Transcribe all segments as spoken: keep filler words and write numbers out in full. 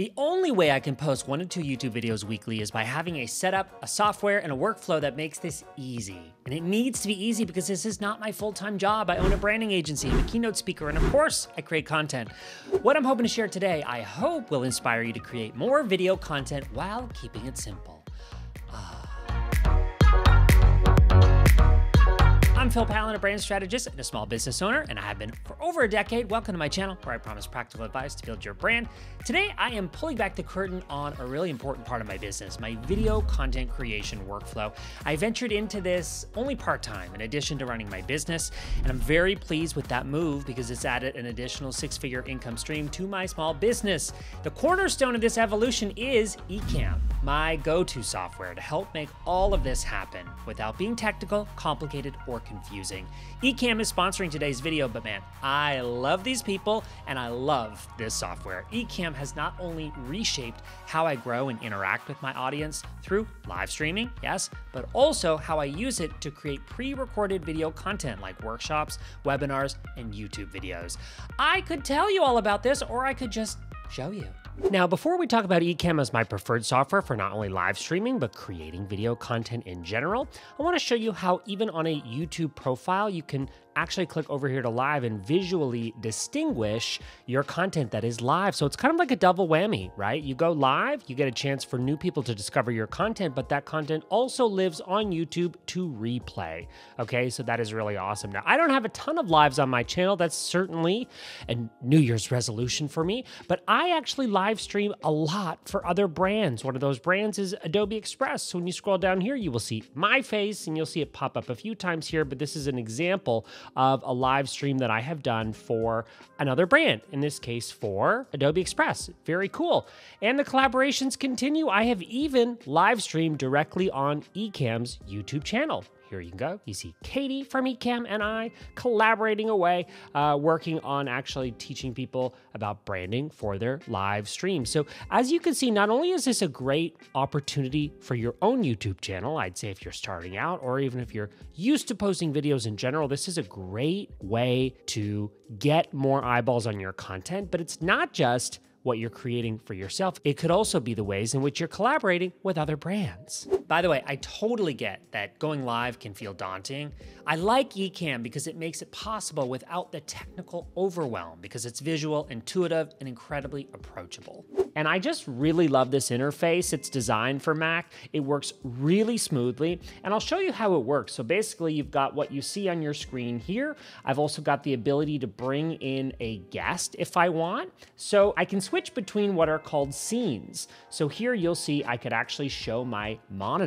The only way I can post one to two YouTube videos weekly is by having a setup, a software, and a workflow that makes this easy. And it needs to be easy because this is not my full-time job. I own a branding agency, I'm a keynote speaker, and of course, I create content. What I'm hoping to share today, I hope will inspire you to create more video content while keeping it simple. Uh... I'm Phil Pallen, a brand strategist and a small business owner, and I have been for over a decade. Welcome to my channel where I promise practical advice to build your brand. Today, I am pulling back the curtain on a really important part of my business, my video content creation workflow. I ventured into this only part-time in addition to running my business, and I'm very pleased with that move because it's added an additional six-figure income stream to my small business. The cornerstone of this evolution is Ecamm, my go-to software to help make all of this happen without being technical, complicated, or confusing. Ecamm is sponsoring today's video, but man, I love these people and I love this software. Ecamm has not only reshaped how I grow and interact with my audience through live streaming, yes, but also how I use it to create pre-recorded video content like workshops, webinars, and YouTube videos. I could tell you all about this, or I could just show you. Now, before we talk about Ecamm as my preferred software for not only live streaming, but creating video content in general, I want to show you how even on a YouTube profile, you can actually click over here to live and visually distinguish your content that is live. So it's kind of like a double whammy, right? You go live, you get a chance for new people to discover your content, but that content also lives on YouTube to replay. Okay, so that is really awesome. Now, I don't have a ton of lives on my channel. That's certainly a New Year's resolution for me, but I actually live Live stream a lot for other brands. One of those brands is Adobe Express. So when you scroll down here, you will see my face and you'll see it pop up a few times here, but this is an example of a live stream that I have done for another brand, in this case for Adobe Express. Very cool. And the collaborations continue. I have even live streamed directly on Ecamm's YouTube channel. Here you can go. You see Katie from Ecamm and I collaborating away, uh, working on actually teaching people about branding for their live stream. So as you can see, not only is this a great opportunity for your own YouTube channel, I'd say if you're starting out or even if you're used to posting videos in general, this is a great way to get more eyeballs on your content, but it's not just what you're creating for yourself. It could also be the ways in which you're collaborating with other brands. By the way, I totally get that going live can feel daunting. I like Ecamm because it makes it possible without the technical overwhelm because it's visual, intuitive, and incredibly approachable. And I just really love this interface. It's designed for Mac. It works really smoothly, and I'll show you how it works. So basically you've got what you see on your screen here. I've also got the ability to bring in a guest if I want. So I can switch between what are called scenes. So here you'll see I could actually show my monitor.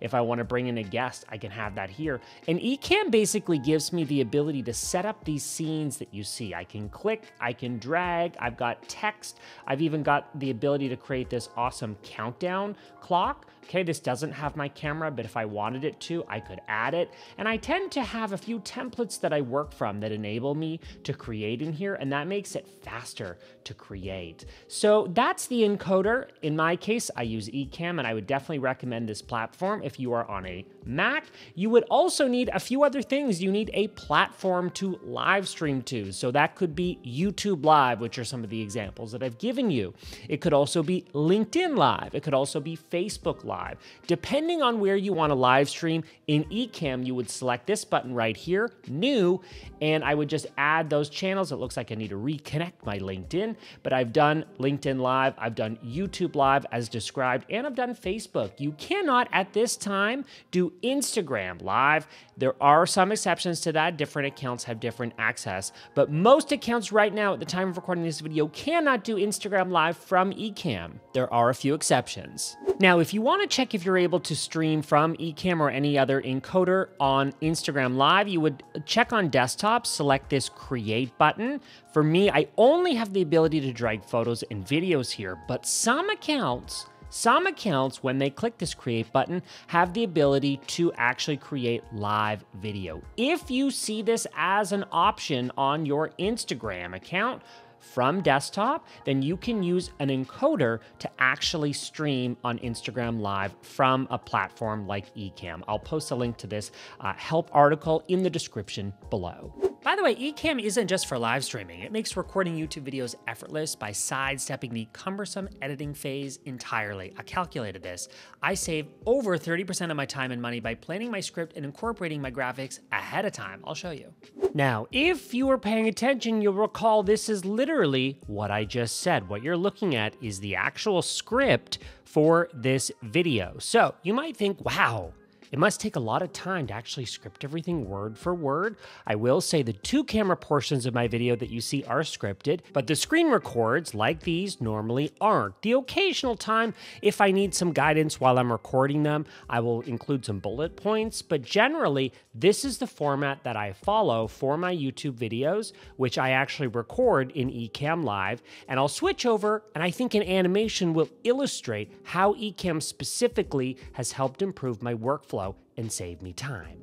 If I want to bring in a guest, I can have that here. And Ecamm basically gives me the ability to set up these scenes that you see. I can click, I can drag, I've got text. I've even got the ability to create this awesome countdown clock. Okay, this doesn't have my camera, but if I wanted it to, I could add it. And I tend to have a few templates that I work from that enable me to create in here, and that makes it faster to create. So that's the encoder. In my case, I use Ecamm, and I would definitely recommend this platform if you are on a Mac. You would also need a few other things. You need a platform to live stream to. So that could be YouTube Live, which are some of the examples that I've given you. It could also be LinkedIn Live. It could also be Facebook Live. Live. Depending on where you want to live stream in Ecamm, you would select this button right here, new, and I would just add those channels. It looks like I need to reconnect my LinkedIn, but I've done LinkedIn Live, I've done YouTube Live as described, and I've done Facebook. You cannot at this time do Instagram Live. There are some exceptions to that. Different accounts have different access, but most accounts right now at the time of recording this video cannot do Instagram Live from Ecamm. There are a few exceptions. Now, if you want to check if you're able to stream from Ecamm or any other encoder on Instagram Live, you would check on desktop, select this create button. For me, I only have the ability to drag photos and videos here, but some accounts Some accounts, when they click this create button, have the ability to actually create live video. If you see this as an option on your Instagram account from desktop, then you can use an encoder to actually stream on Instagram Live from a platform like Ecamm. I'll post a link to this uh, help article in the description below. By the way, Ecamm isn't just for live streaming. It makes recording YouTube videos effortless by sidestepping the cumbersome editing phase entirely. I calculated this. I save over thirty percent of my time and money by planning my script and incorporating my graphics ahead of time. I'll show you. Now, if you were paying attention, you'll recall this is literally what I just said. What you're looking at is the actual script for this video. So you might think, wow, it must take a lot of time to actually script everything word for word. I will say the two camera portions of my video that you see are scripted, but the screen records like these normally aren't. The occasional time, if I need some guidance while I'm recording them, I will include some bullet points, but generally this is the format that I follow for my YouTube videos, which I actually record in Ecamm Live, and I'll switch over, and I think an animation will illustrate how Ecamm specifically has helped improve my workflow and save me time.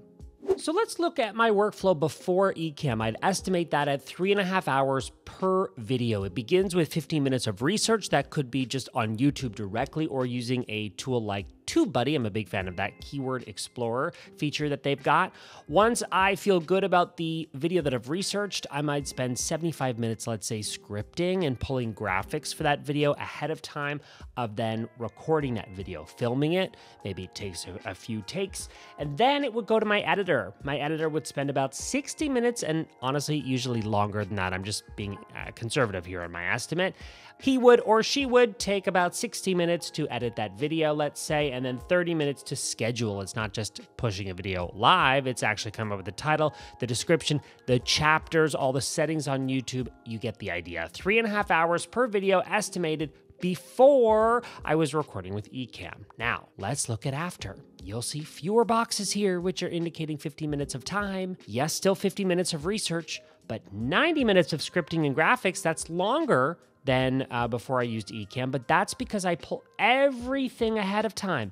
So let's look at my workflow before Ecamm. I'd estimate that at three and a half hours per video. It begins with fifteen minutes of research that could be just on YouTube directly or using a tool like TubeBuddy. I'm a big fan of that keyword explorer feature that they've got. Once I feel good about the video that I've researched, I might spend seventy-five minutes, let's say, scripting and pulling graphics for that video ahead of time of then recording that video, filming it. Maybe it takes a, a few takes. And then it would go to my editor. My editor would spend about sixty minutes, and honestly, usually longer than that. I'm just being uh, conservative here on my estimate. He would or she would take about sixty minutes to edit that video, let's say, and then thirty minutes to schedule. It's not just pushing a video live, it's actually coming up with the title, the description, the chapters, all the settings on YouTube. You get the idea. Three and a half hours per video estimated before I was recording with Ecamm. Now, let's look at after. You'll see fewer boxes here, which are indicating fifteen minutes of time. Yes, still fifty minutes of research, but ninety minutes of scripting and graphics. That's longer than uh, before I used Ecamm, but that's because I pull everything ahead of time,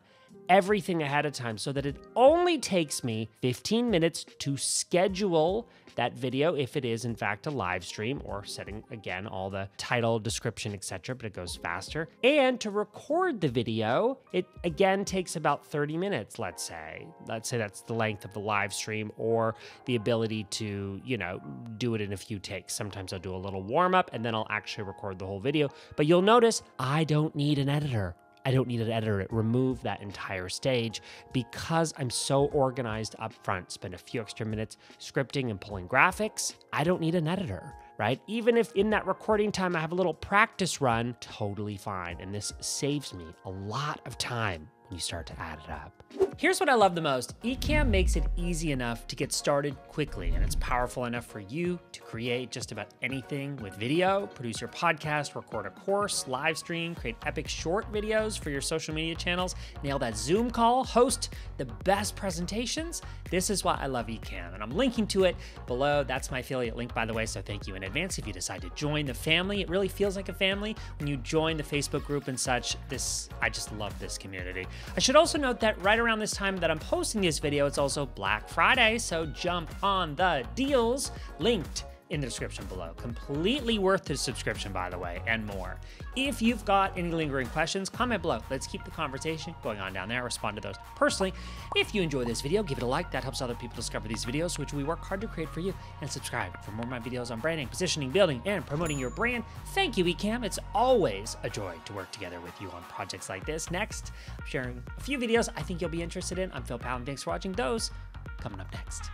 everything ahead of time, so that it only takes me fifteen minutes to schedule that video if it is in fact a live stream, or setting again all the title, description, et cetera, but it goes faster. And to record the video, it again takes about thirty minutes, let's say. Let's say that's the length of the live stream, or the ability to, you know, do it in a few takes. Sometimes I'll do a little warm up and then I'll actually record the whole video. But you'll notice I don't need an editor. I don't need an editor. It removed that entire stage because I'm so organized up front. Spend a few extra minutes scripting and pulling graphics. I don't need an editor, right? Even if in that recording time I have a little practice run, totally fine. And this saves me a lot of time when you start to add it up. Here's what I love the most. Ecamm makes it easy enough to get started quickly, and it's powerful enough for you to create just about anything with video, produce your podcast, record a course, live stream, create epic short videos for your social media channels, nail that Zoom call, host the best presentations. This is why I love Ecamm, and I'm linking to it below. That's my affiliate link, by the way, so thank you in advance if you decide to join the family. It really feels like a family when you join the Facebook group and such. This, I just love this community. I should also note that right around this time that I'm posting this video, it's also Black Friday, so jump on the deals linked in the description below. Completely worth the subscription, by the way, and more. If you've got any lingering questions, comment below. Let's keep the conversation going on down there. Respond to those personally. If you enjoy this video, give it a like. That helps other people discover these videos, which we work hard to create for you. And subscribe for more of my videos on branding, positioning, building, and promoting your brand. Thank you, Ecamm. It's always a joy to work together with you on projects like this. Next, I'm sharing a few videos I think you'll be interested in. I'm Phil Pallen. Thanks for watching those. Coming up next.